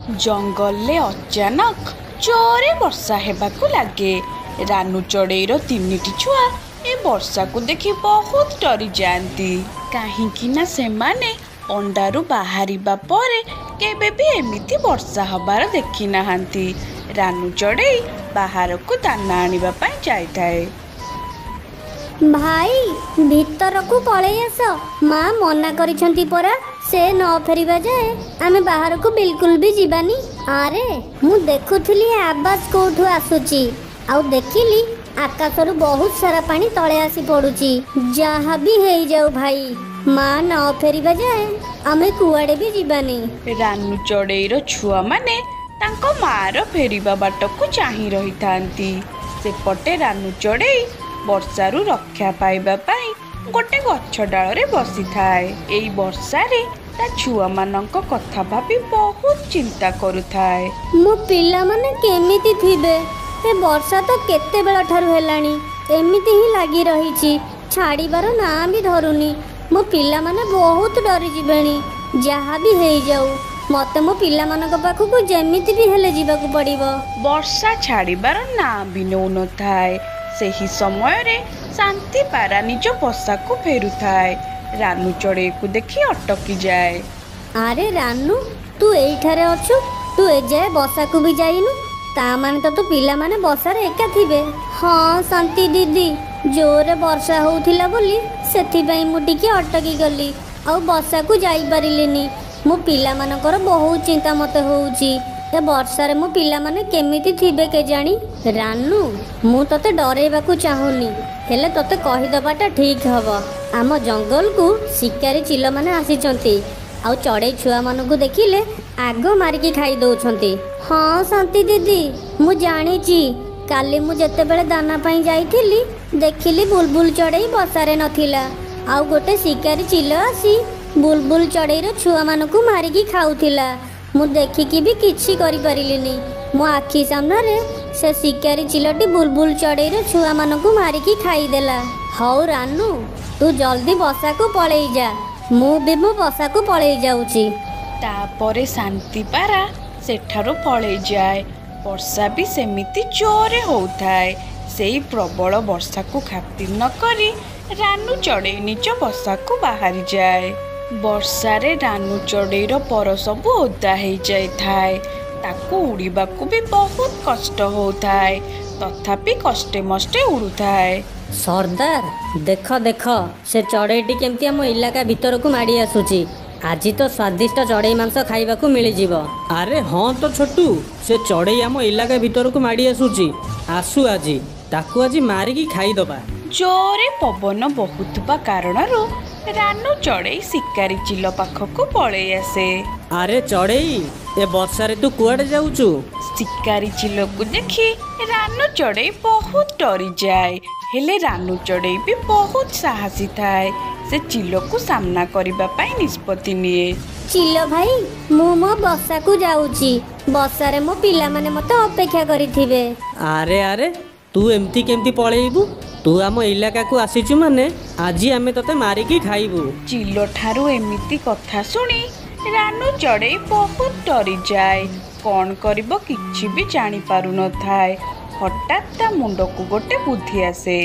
जंगल ले अचानक जोरे वर्षा होगा लगे। रानू चढ़ईर तीन छुआ ए वर्षा को देखी बहुत डरी जाती कहीं से माने अंडारू बाहर केबे भी एमिति वर्षा हबार देखी ना। रानू चढ़ई बाहर को दाना आने जाए भाई भीतर को पलई आस माँ मना करिछंती परा से न फेरिबा जाए आमे बाहर को बिल्कुल भी जीवानी। अरे मु देखुथली आवाज कोठु आसुची आ देखिली आकाशरू बहुत सारा पानी तले आसी पड़ुची। जहाँ भी हेई जाऊ भाई माँ न फेरिबा जाए आमे कुआड़े भी जीवानी। रानू चढ़ईर छुआ माने तांको मारो फेरिबा बाट को चाहि रही थांती। से पटे रानू चढ़ई वर्षारू रक्षा पाइबा पाई गोटे गछ डाले बसी थाए। एई वर्षारे ता छुआ मानंक कथा भाभी बहुत चिंता करुथाए। मो पिला माने केमिति थिबे ए वर्षा तो केते बेला ठारू हेलानी एमिति ही लागी रहीची छाड़ीबार ना भी धरुनी। मो पिला माने बहुत डरी जिबेनी जहाँ भी हेई जाऊ मते मो पिला मानक पाखकु जेमिति भी हेले जीवाकु पड़िबो। वर्षा छाड़ीबार ना भी नउन थाए। सही समय रे शांति पारा निज बसा को फेरु थाए। रानू चढ़ई को देखी अटकी जाए। अरे रानू तू एठारे अछु तू ए जाए बसा को भी जाइनु ता माने तो तू पिला माने बसा रे एका थिबे। हां शांति दीदी जोरे वर्षा होउथिला बोली सेथि पई मु टिके अटकी गली आ बसा को जाई परिलेनी। मो पिला मानकर बहुत चिंता मते होउची ए वर्षा रे मो पिला माने केमिति थिबे के जानी। रानू मु तते डरेबा को चाहुनी हेले तते कहि दबाटा ठीक हबो आम जंगल को शिकारी चिल माने आसी चंती आ चढ़ई छुआ मानन को देखिले आग मार के खाई दो छंती। हां शांति दीदी मु जानि छी काली मु जते बेले दाना पई जाईथिली देखिली बुलबुल चढ़ई बसा रे नथिला आ गोटे शिकारी चिल आसी बुलबुल चढ़ई रे छुआ मानन को मार के खाउथिला। मु देखि कि भी किछि करि परिलिनी मो आखी सामना रे से शिकारी चिलटी बुलबुल चढ़ई रे छुआ मान को मारिकी खाई देला। हौ रानू तू जल्दी बसा को पलई जा मु भी मो बसा को पलई जाउची। तापरे शांति पारा सेठारो पलई जाए। वर्षा भी सेमिति जोरे होथाय। सेई प्रबल वर्षा को खातिर न करी रानू चढ़ई निज बसा को बाहरी जाए। वर्षा रे रानू चढ़ई रो पर सब ओदा हे जाय थाय ताकू उड़ीबा को भी बहुत कष्ट होता है तथापि कष्टे मस्टे उड़ुता है। सरदार देख देख से चढ़ईटी केमती आम इलाका भीतर को माड़ी आसुची आज तो स्वादिष्ट चढ़ई मांस खाइबा को मिल जीव। अरे हाँ तो छोटू से चढ़ई आम इलाका भीतर को माड़ी आसुची आसु आज ताकू आज मारिकी खाईदबा। जोरे पवन बहुत कारण रानू चढ़ई शिकारी चिल पाखकु पलई आसे। अरे चढ़ई ए वर्षा रे तू कुआड़े जाऊचु? शिकारी चिल को देखी रानू चढ़ई बहुत डरी जाए हेले रानू चढ़ई भी बहुत साहसी थाए। से चिल को सामना करिबा पई निष्पत्ति निए। चिल भाई मु मो बसा को जाऊची बसा रे मो पिला माने मते अपेक्षा करिथिबे। अरे अरे तू एमती केमती पळेइबू तू आम इलाका को आसीचु माने आज आम तते मारिकी खाइबू। चिल ठारू एमिति कथा सुनी रानू चढ़ई बहुत डरी जाए कौन करिबो किछि भी जानि पारु न थाए। हठात ता मुंड को गोटे बुद्धि आसे।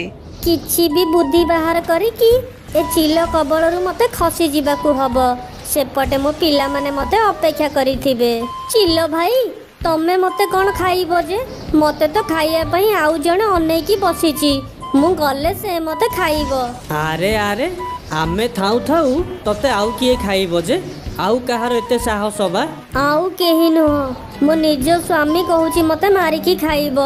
किछि भी बुद्धि बाहर करी कि ए चिल कबल रु मते खसी जीवा को हबो सेपटे मो पिला माने मते अपेक्षा करिथिबे। चिल भाई तमे मते कोन खाइबो जे मते तो खाइया पई आउ जण अनै की बसिची मु गले से मत खाइब। अरे अरे आमे थाउ थाउ तते आउ किए खाइब जे आउ कहार एते साहस बा आउ केही न मु निज स्वामी कहूची मते मारी की खाइब।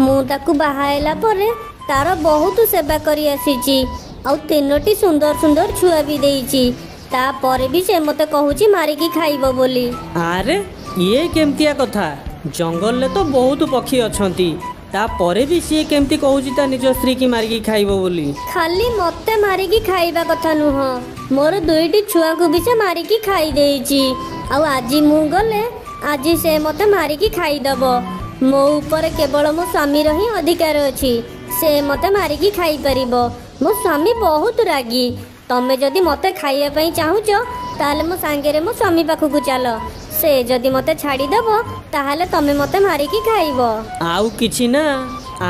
मु ताकू बाहायला परे तार बहुत सेवा करी आसीची आउ तीनोटी सुंदर सुंदर छुआ भी देईची ता परे भी से मते कहूची मारी की खाइब बोली। अरे ये केमतिया कथा जंगल ले तो बहुत पक्षी अछंती तापरे भी सी केमती कहूची ता निज स्त्री की मारिकी खाइब बोली। खाली मते मारिकी खाइबा कथा नुह मोर दुईटी छुआ को भी से मारिकी खाई देईची आउ आजी मु गले आजी से मते मारिकी खाई दबो मो ऊपर केवल मो स्वामी रही अधिकार अछि से मते मारिकी खाई परिबो। मो स्वामी बहुत रागी तमे जदी मते खाइया पई चाहूचो ताले मो सांगे रे मो स्वामी पाखु को चलो से जदि मते छाड़ी देबो ताहले तमे मते मारिकी खाइबो। आउ किछि ना,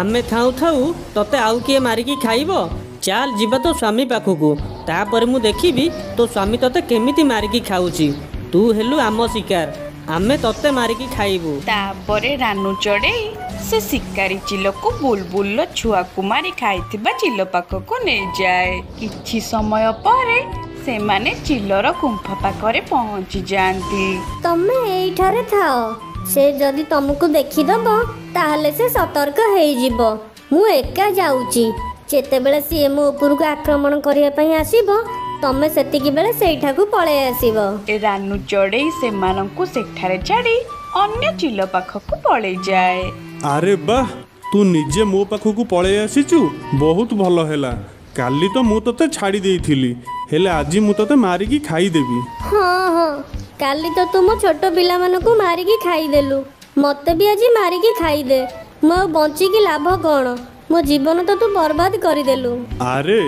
आमे थाउ थाउ तते आउ किए मारिकी खाइबो। चल जीवा तो स्वामी पाखकू, तापर मु देखिबी तो स्वामी तते केमिति मारिकी खाउची। तू हेलु आम शिकार, आमे तते मारिकी खाइबू। तापरे रानू चढ़े से शिकारी चिल को बुलबुल छुआ को मारी खाई चिल पाखकू नहीं जाए। किछि समय परे से माने चिल्लर कुंफ पाखरे पहुंची जाती। तमे एठारे थाओ, से जदि तुमको देखी दब ताहले से सतर्क हेई जिवो। मु एका जाउची, जेते बेले से मो ऊपर को आक्रमण करिया पई आसीबो तमे सेतिकी बेले सेठा को पळे आसीबो। ए रानू चढ़े से माननकु सेठारे छाड़ी अन्य चिल्ल पाखकु पळे जाए। अरे वाह, तू निजे मो पाखकु पळे आसीचू, बहुत भलो हैला। काली तो मु तते छाड़ी देइथिली, हेले आज मु तते मारिकी खाई देबी। हां हां, काली तो तुम छोटो पिला मानकु मारिकी खाई देलु, मते भी आज मारिकी खाई दे। मो बंची की लाभ कोन, मो जीवन तो तू बर्बाद करी देलु। अरे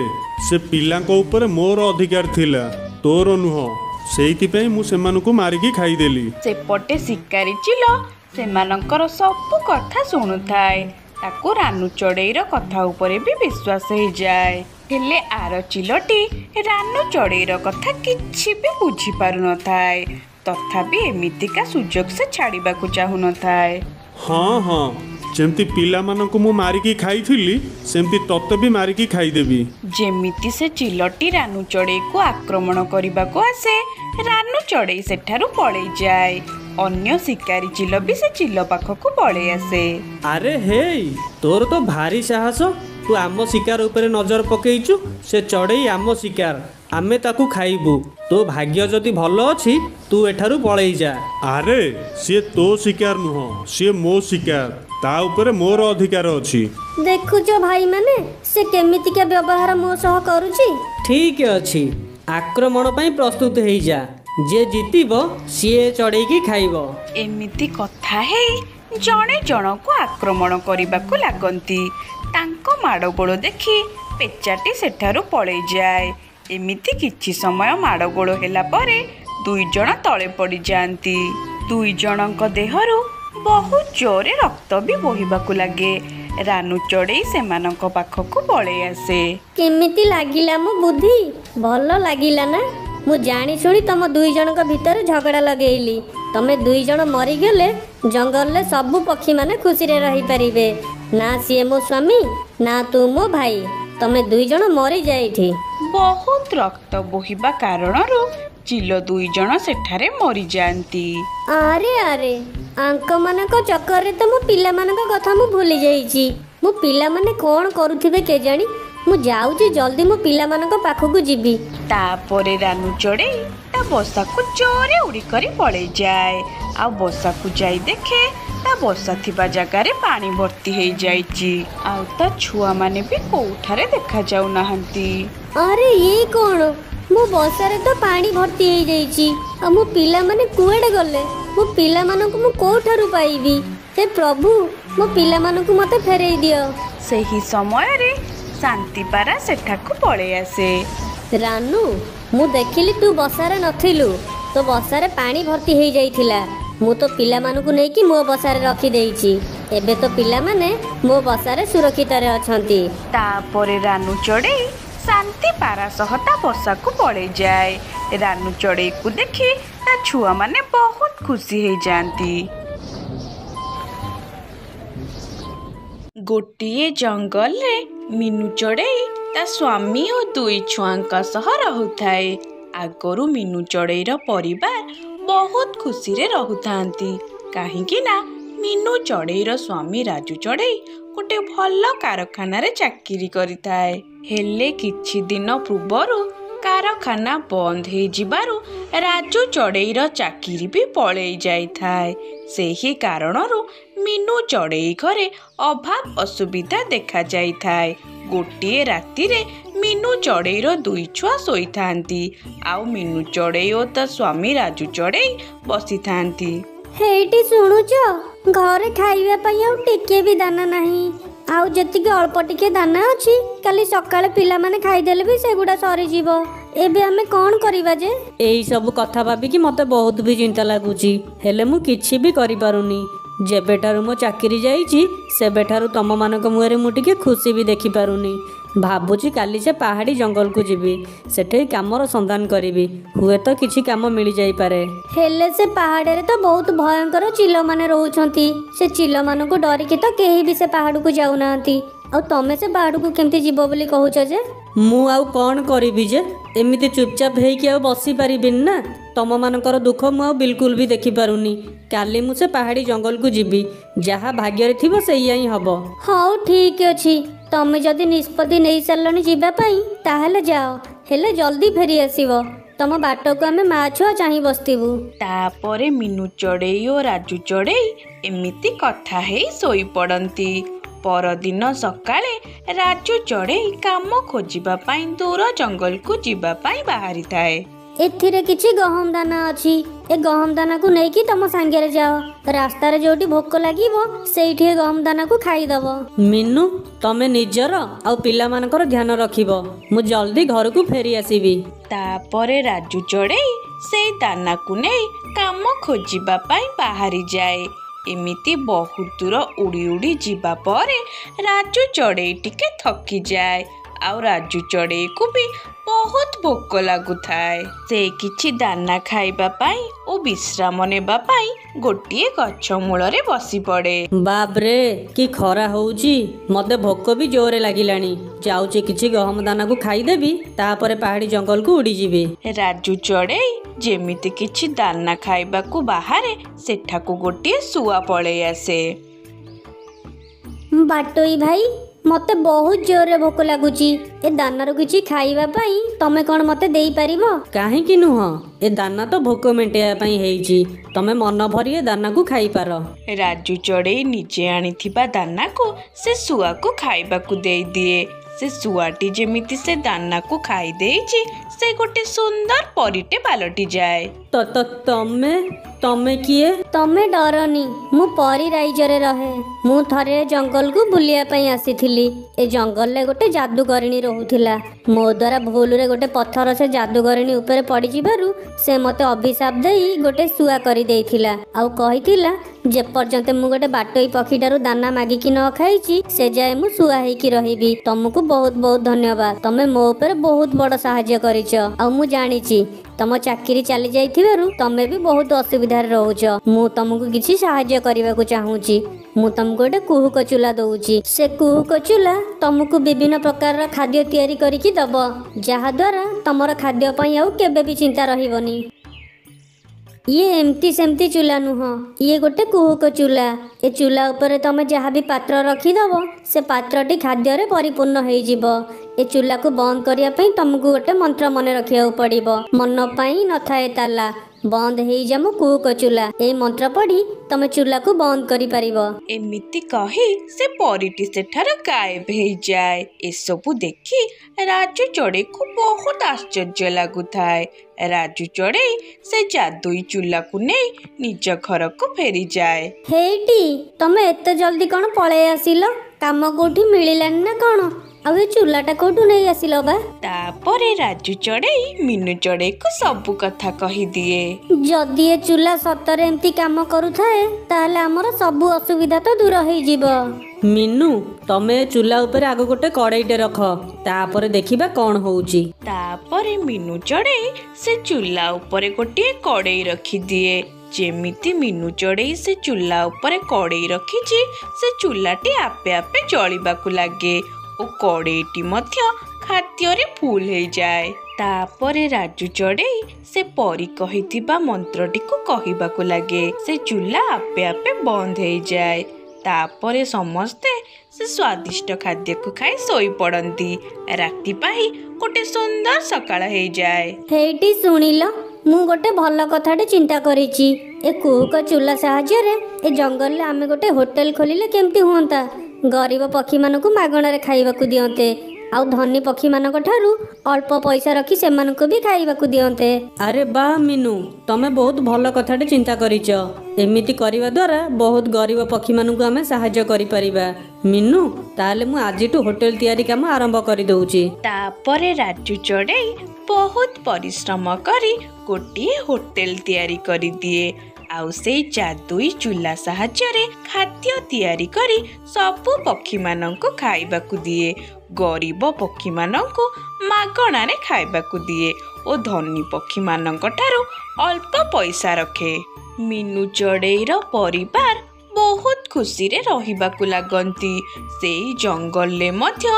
से पिला को ऊपर मोर अधिकार थिला, तोरो नुहो, सेइति पे मु से मानकु मारिकी खाई देली। से पटे शिकारी चिलो से मानकर सब कथा सुनु थाए, ताको रानू चढ़ेईर कथा उपरे भी विश्वास हो जाए। हेले आर चिलटी रानू चढ़ेईर कथा किछि भी बुझी पारु न थाए, तथापि एमितिका सुजोग से छाड़ीबा को चाहू न थाए। हां हां, जेमती पिला माननकु मु मारिकी खाइथिली सेमती तत्ते भी मारिकी खाई देबी। जेमिति से चिलटी रानू चढ़ेई को आक्रमण करिबा को आसे, रानू चढ़ेई सेठारु पळेई जाए। अन्य शिकारी चिल भी से चिल पाखकु पळेई आसे। अरे हे, तोर तो भारी साहस, तू आम शिकार उपरे नजर पकेइचु। से चढ़ेई आम शिकार, आमे ताकू खाइबू। तो भाग्य जदि भलो अछि तू एठारु पळेई जा। अरे से तो शिकार नुहो, से मो शिकार, ता उपरे मोर अधिकार अछि। देखु जो भाई माने से केमिति के व्यवहार मो सह करूची। ठीक अछि, आक्रमण पई प्रस्तुत हेई जा, जे जीतिबो सीए चढ़ेई की खाइबो। एमिति कथा हेई जणे जण को आक्रमण करिबा को लागंती। तांको माडगोळ देखि पेचाटी सेठारु पळेई जाए। एमिति किछि समय माडगोळ हेला परे दुई जण तळे पड़ी जांती। दुई जणक देहरु बहुत जोरे रक्त भी बोहिबाकु लागे। रानू चढ़ेई सेमानक पाखकु पळेई आसे। केमिति लागिला मो बुद्धि, भलो लागिला ना? मु जानी सुनी तुम दुई जनक भितर झगड़ा लगेली, तमे दुई जन मरी गेले जंगल ले सब पक्षी माने खुशी रे रही परिबे। ना सी मो स्वामी, ना तू मो भाई, तमे दुई जन मरी जाईठी। बहुत रक्त बोहिबा कारण रो चिलो दुई जन सेठारे मरी जानती। अरे अरे, आंक मानक चक्कर रे तो मु पिला मानक कथा मु भूली जाईची। मु पिला माने कोन करूथिबे के जानी। मु जाउची जल्दी मु पिला मानक पाखो को जीबी। ता परे रानू चढ़े ता बसा को जोरे उड़ी करी पळे जाए। आ बसा को जाई देखे ता बसा थिबा जगह रे पानी भर्ती हेई जाईची। आ ता छुआ माने भी कोठारे देखा जाउ नाहंती। अरे ये कोन, मु बसा रे तो पानी भर्ती हेई जाईची। आ मु पिला माने कुएडे गले? मो पिला मानकु मु कोठारु पाइबी? हे प्रभु, मो पिला मानकु मते फेरेई दियो। सही समय रे शांतिपारा सेठाकु पळे आसे। रानू, मु देखिली तू बसारे नथिलु, तो बसारे पानी भर्ती हेई जाईथिला। मु तो पिला मानकु नै कि मो बसारे रखी देईची। एबे तो पिला माने मो बसारे सुरक्षित रे अछंती। ता परे रानू चढ़े शांतिपारा सहता बसाकु पळे जाए। रानू चढ़े को देखि ता छुआ माने बहुत खुशी है जानती। गोटिए जंगल रे मीनू चढ़ई ता स्वामी और दुई छुआंका सह रहुथाए। आगरु मीनू चढ़ईर परिवार बहुत खुशी रे रहुथांती, काहेकि ना मीनू चढ़ईर स्वामी राजू चढ़ई गोटे भल कारखाना रे चाकरी करिथाए। हेले किछि दिन पूर्वरु कारखाना बंद हो जबार राजू चढ़ईर चाकरी भी पलई जाए। से ही कारण मीनू चढ़ई घरे अभाव असुविधा देखा जाए। गोटे राति मीनू चढ़ईर दुई छुआ शोई था। आउ मीनू चढ़ई और तो स्वामी राजू चढ़ई बसी था। हेटी शुणुच, घरे खाइबा टिके भी दाना नहीं, आउ जतिक अल्प टिके दाना अच्छी, काली सकाल पिला माने खाई देले भी सेगुड़ा सरी जीवो। एबे आमे कौन करिवा जे एई सब कथा भाबी कि मते बहुत भी चिंता लागुची हेले मु किछि भी करि पारुनी। जेबेठारु मो चाकरी जाईची सेबेठारु तम मानक मुहरे मु टिके खुशी भी देखि पारुनी। भाबुची काली से पहाड़ी जंगल को जीवी सेठे कामर संधान करिवि हुए तो किछि काम मिली जाई पारे। हेले से पहाड़े रे तो बहुत भयंकर चिलो माने रहउछंती से चिलो मानन को डरी के तो केही भी से पहाड़ को जाउ नांती आ तमे से पहाड़ को केमती जीवो बोली कहउछ जे मु आ कोन करिवि जे एमिति चुपचाप हेकि आ बसी पारिबिन ना तम मानकर दुख मु बिल्कुल भी देखि पारुनी। काली मु से पहाड़ी जंगल को जीवी जहा भाग्य रे थिबो सेया ही हबो। हाउ ठीक अछि तमे जदि निष्पत्ति नै सल्लनी जीवा पई ताहले जाओ हेले जल्दी फेरी आसीबो तम बाट को आमे मा छुआ चाहि बसतिबु। तापरे मिनु चढ़ई ओ राजू चढ़ई एमिति कथा हेई सोई पड़ंती। परदिन सकाले राजू चढ़ई काम खोजिबा पई दूर जंगल को जीवा पई बाहरी थाए। एथिरे किछि गहम दाना अछि ए गहम दाना को नेकी तम संगे रे जाओ रास्ता रे जोटी भोक लागिवो सेठी गहम दाना को खाई दबो। मिन्नू तमे निजर आ पिला मानकर ध्यान रखिबो मु जल्दी घर को फेरी आसीबी। तापरे राजू चढ़ई से दाना को नै काम खोजिबा पई बाहरी जाए। एमिति बहुत दूर उड़ी उड़ी जीवा परे राजू चढ़ई टिके थकी जाए आउ राजू चढ़ई को भी बहुत भोक लागु थाए। से किछि दाना खाइबा पाई ओ विश्राम नेबा पाई गोटिए गछ मूल रे बसी पड़े। बाप रे की खरा होउची मते भोक भी जोरे लागिलानी जाउची किछि गहम दाना को खाई देबी तापरे पहाड़ी जंगल को उड़ी जीबी। राजू चढ़ई जेमिति किछि दाना खाइबा को बाहरे सेठा को गोटिए सुआ पळे आसे। बाटोई भाई मते बहुत जोर रे भोक लागुची ए दाना रो किछि खाइबा पई तमे कोन मते देई परिबो। काहे कि नुह ए दाना तो भोक मेंटिया पई हेईची तमे मन भरिए दाना को खाई पारो। राजू चढ़ई नीचे आनिथिबा दाना को से सुआ को खाइबा को देई दिए। से सुआटी जेमिति से दाना को खाई देईची से गोटे सुंदर परिटे पालटी जाए। तो तमे किए तमे डरनी मु परी राइजरे रहे मु थरे जंगल को बुलिया पई आसीथिली। ए जंगल ले गोटे जादूगरिणी रहउथिला मो द्वारा भूल रे गोटे पत्थर से जादूगरिणी ऊपर पड़ी जिबारु से मते अभिशाप देई गोटे सुआ करी देइथिला आउ कहिथिला जे पर्यंत मु गोटे बाटोई पखीटारु दाना मागी कि न खाइची से जाय मु सुआ हेई कि रहिबी। तुमको बहुत बहुत धन्यवाद तमे मो ऊपर बहुत बड़ सहायता करिछ आ मु जानिची तम चाकरी चली जाइथिबारु तमे भी बहुत असुविधा रहउछ मु तमको किछि सहायता करबा को चाहूची। मु तमको एटा कुहुक चूला दउची से कुहुक चूला तमको विभिन्न प्रकार रा खाद्य तयारी करी कि दबो जहा द्वारा तमरा खाद्य पई आउ केबे भी चिंता रहिबोनी। ये एमती सेमती चूला नुह ये गोटे कुहुक चूला ए चूला ऊपर तमे जहा भी पात्र रखी दबो से पात्रटी खाद्य रे परिपूर्ण हेई जिवो। ए चूला को बंद करिया पई तमको गोटे मंत्र मन रखिया पड़िबो मन पई न थाए ताला बंद हेई जमु कुहुक चूला ए मंत्र पढ़ी तमे चूला को बंद करि परिबो। एमिति कहि से परिटी सेठार गायब हेई जाए। ए सब देखि राजू चढ़ई को बहुत आश्चर्य लागु थाए। राजू चढ़ई से जादुई चूला को नै निज घर को फेरी जाए। हेटी तमे एते जल्दी कोन पळे आसिलो काम कोठी मिलिलान ना कोन अब ये चूलाटा कोठू नहीं आसिलो बा। तापरे राजू चढ़ई मिनु चढ़ई को सब कथा कहि दिए। जदि ए चूला सतरे एमती काम करू थाए ताले हमर सब असुविधा तो दूर हेई जीवो। मिनु तमे चूला ऊपर आग गोटे कड़ाईटे रख तापरे देखिबा कोन होउची। तापरे मिनु चढ़ई से चूला ऊपर गोटे कड़ाई रखी दिए। जेमिति मिनु चढ़ई से चूला ऊपर कड़ाई रखीची से चूलाटी आपे आपे जळिबा को लागे ओ कड़ेटी मध्य खाद्य फुल हो जाए। तापरे राजू चढ़ई से परी कहिथिबा मंत्रटी को कहिबा को लगे से चूला आपे आपे बंद हो जाए। तापरे समस्ते से स्वादिष्ट खाद्य को खाई सोई पड़ंती। राति पाई गोटे सुंदर सकाळ हो जाए। हेटी सुनिलो मु गोटे भल कथाटे चिंता करिची ए कुहुक चूला साहाज्य रे ए जंगल ले आमे गोटे होटल खोलिले केमती होंता गरीब पक्षी मानक मागणारे खाइबा को दियंते आउ धनी पक्षी मानक ठारू अल्प पैसा रखी से मानको भी खाइबाकू दियंते। अरे वाह मीनू, तमे बहुत भल कथाटे चिंता करिछ। एमिति करिवा द्वारा बहुत गरीब पक्षी मानकू आमे सहाय्य करि परिबा। मीनू ताले मु आजिटू होटल तयारी काम आरंभ करि दउची। तापरे राजू चढ़ई बहुत परिश्रम करी गोटी होटल तयारी करि दिए। आउ से जादुई चूला साहाय्य खाद्य तयारी करी सबु पक्षी मानकू खाइबाकू दिए। गरीब पक्षी मानकू मागणारे खाइबाकू दिए और धनी पक्षी मानक ठारू अल्प पैसा रखे। मीनू चढ़ईर परिवार बहुत खुशी रे रहिबाकू लागंती। से जंगल ले मध्य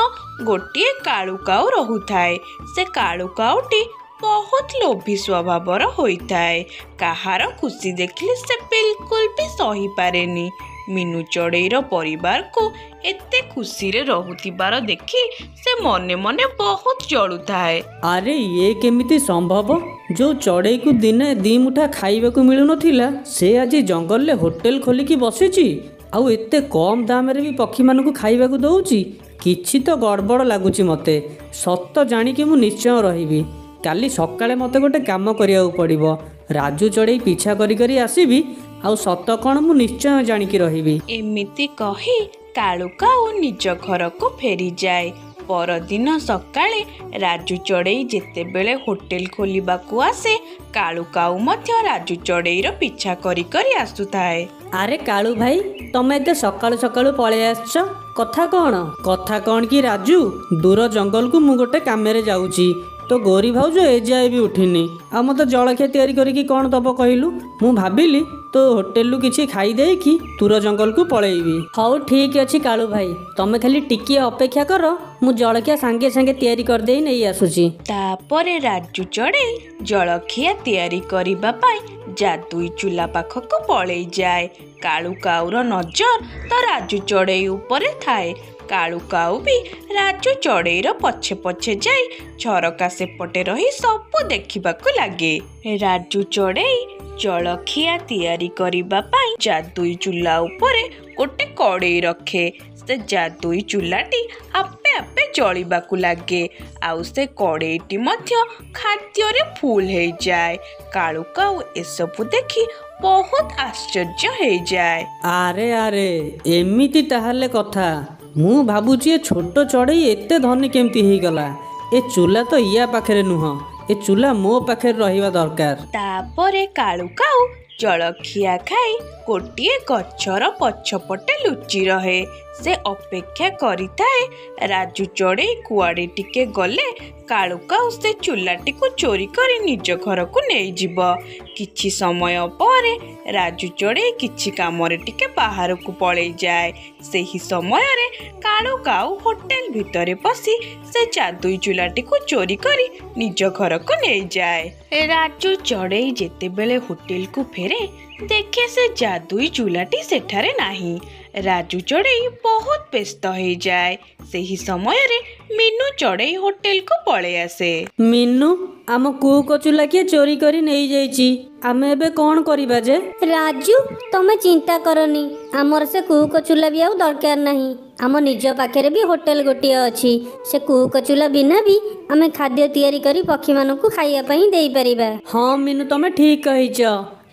गोटे कालुकाऊ रहुथाए। से कालुकाऊटी बहुत लोभी स्वभावर होइथाए। कहार खुशी देखिले से बिल्कुल भी सही पारेनी। मीनू चढ़ईर परिवार को एते खुशी रे रहुतिबार देखी से मने मने बहुत जळुथाए। अरे ये केमिति संभव, जो चढ़ई को दिने दी मुठा खाइबा को मिलु नथिला से आज जंगल ले होटल खोली की बसिची। आउ एते कम दाम रे भी पक्षी मानन को खाइबा को दउची। किछि तो गड़बड़ लागुची मते। सत्य जानि के मु निश्चय रहिबी। काली सकाळे मते गोटे काम करिया पड़िबो। राजू चढ़ई पीछा करी करी आसीबी। आउ सत कौन मु निश्चय जानिकी रहिबी। एमिति कही कालुका ओ निज घर को फेरी जाए। परदिन सकाळे राजू चढ़ई जेते बेले होटल खोलिबा को आसे कालुकाऊ मध्य राजू चढ़ईर पीछा करी करी आसुथाए। अरे कालू भाई, तमे एते सकाळु सकाळु पळे आछो, कथा कौन की राजू दूर जंगल को मु गोटे कामेरे जाउची। तो गोरी भाउज ए जाए भी उठिनी। आ मत जलखिया तैयारी करी कौन दब कहलु। मु भाविली तो होटेल रु किछि खाई दे कि तूर जंगल को पलैबी। हाउ ठीक अछि कालू भाई, तमे खाली टिकी अपेक्षा कर, मु जलखिया सांगे सांगे तैयारी कर देई नै आसुची। तापरे राजू चढ़ई जलखिया तैयारी करिबा पाई जादुई चूला पाख को पलै जाए। कालू काउर नजर तो राजू चढ़ई ऊपर थाए। कालू काऊ भी राजू चढ़ईर पछे पछे जाई झरका सेपटे रही सबू देखा लगे। राजू चढ़ई जलखिया तैयारी करिबा पाई जादुई चूला उपरे गोटे कड़ई रखे। से जादुई चूलाटी आपे आपे जलिबाकू लगे। आउ से कड़ईटी मध्य खाद्यरे फुल हो जाए। कालू काऊ एसबू देखी बहुत आश्चर्य हो जाए। आरे आरे एमिति ताहले कथा। मु भावुची ए छोट चढ़ई एते धनी केमती ही गला। ए चूला तो या पाखे नुह, ए चूला मो पाखे रहिबा दरकार। तापरे कालू काऊ जलखिया खाई गोटे गछर पछपटे लुचि रहे। से अपेक्षा करिथाए राजू चढ़ई कुआड़े टिके गले कालू काऊ से चूलाटी को चोरी करी निज घर को नहीं जीव। किछि समय पर राजू चढ़ई किछि कामरे टिके बाहर को पलै जाए। सही समय रे कालू काऊ होटल भितरे पसी से जादुई चूलाटी को चोरी करी निज घर को नहीं जाए। राजू चढ़ई जेते बेले होटल को फेरे देखे से जादुई चूलाटी सेठारे नाही। राजू चढ़ई बहुत व्यस्त हो जाए। सही समय रे मीनू चढ़ई होटल को पलै आसे। मीनू, आम कू को चूला किए चोरी करी नहीं जाइची। आमे एबे कोन करिबा जे? राजू तमे चिंता करनी, आमर से कू को चूला भी आउ दरकार नाही। आम निज पाखे भी होटेल गोटे अच्छी। से कूकचूला बिना भी आम खाद्य तैयारी करी पक्षी मानक खाइबापी देपरिया। हाँ मीनू, तमें ठीक कहीच।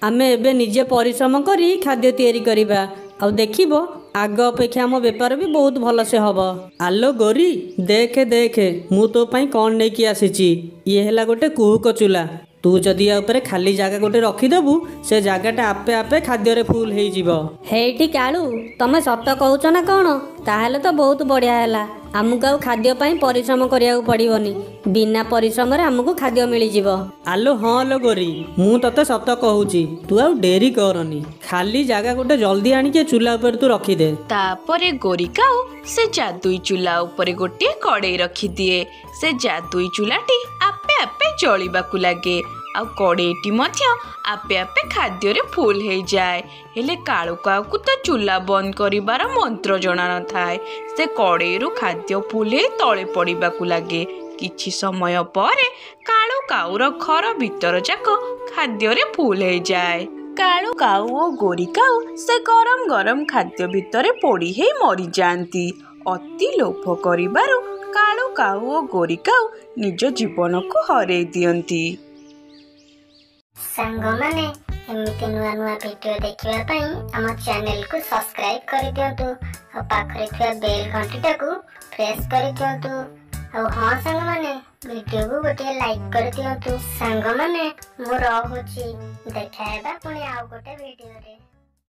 आम एबे निजे परिश्रम करी खाद्य तैयारी करिबा। आउ देखिबो आग अपेक्षा आम बेपार भी बहुत भल से हब। आलो गोरी, देखे देखे मु तो पई कौन नहीं कि आसीची। ये हैला गोटे कूकचूला। तू जदि या ऊपर खाली जगह गोटे रखिदेबू से जगहटा आपे आपे खाद्य फुल हो जीव। हेठी कालू, तमें सत कौच ना कौन? ताहले तो बहुत बढ़िया है। आमको आउ खाद्य परिश्रम करिया पड़िवनी। बिना परिश्रम रे आमको खाद्य मिल जीव। आलो हाँ लो गोरी, मु तते सत कहूची, तू आउ डेरी करनी। खाली जगह गोटे जल्दी आनिके चूला ऊपर तू रखी दे। तापरे गोरी काऊ से जादुई चूला ऊपर गोटे कड़े रखी दिए। से जादुई चूलाटी आपे आपे जलिबाकू लगे। आ कड़ेटी मध्य आपे आपे खाद्य फुल हो जाए। हेले कालू काऊ को तो चूला बंद करिवार मंत्र जना न थाए। से कड़े रु खाद्य फुल हो तले पड़िबाकू लगे। किछि समय पर कालू काऊर घर भीतर जाक खाद्य फुल हो जाए। कालू काऊ और गोरी काऊ से गरम गरम खाद्य भितर पोड़ी मरी जाती। अति लोभ करिबारु कालू काऊ और गोरी काऊ निज जीवन को हराई दियंती। संग माने एमती नुआ नुआ वीडियो देखिबा पई हम चैनल को सब्सक्राइब कर दियंतु और पाखरे थिया बेल घंटीटा को प्रेस कर दियंतु और हां संग माने वीडियो को गोटे लाइक कर दियंतु। संग माने मोर होची देखायबा पुणी आउ गोटे वीडियो रे।